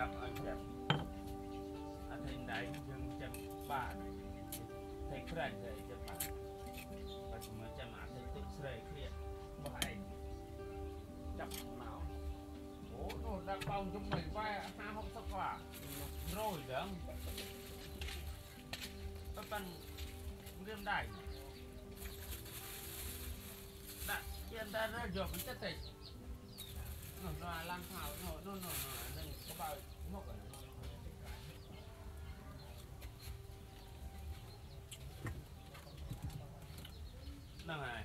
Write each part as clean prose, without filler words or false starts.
đang ăn chậm anh hình đại dân chậm ba thành phải để chậm ba và chúng mới chậm ăn thành tích sợi kia bài chậm máu bố nó đang bong chúng mình vai ha không sắc quả rồi đó các bạn riêng đại đã hiện ra rất nhiều cái tệ nó làm thảo nó nên có bao mốc ở nó đang này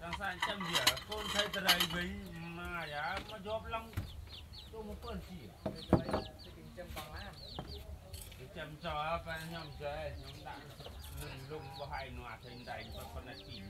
đang sang chăm dĩa con thấy từ đây với mà giá mà job long tôi một con chỉ từ đây sẽ tìm chăm bằng lá chăm cho phải nhom chơi nhom đạn lùng và hai nọa thành đại và con này chỉ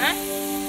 hả?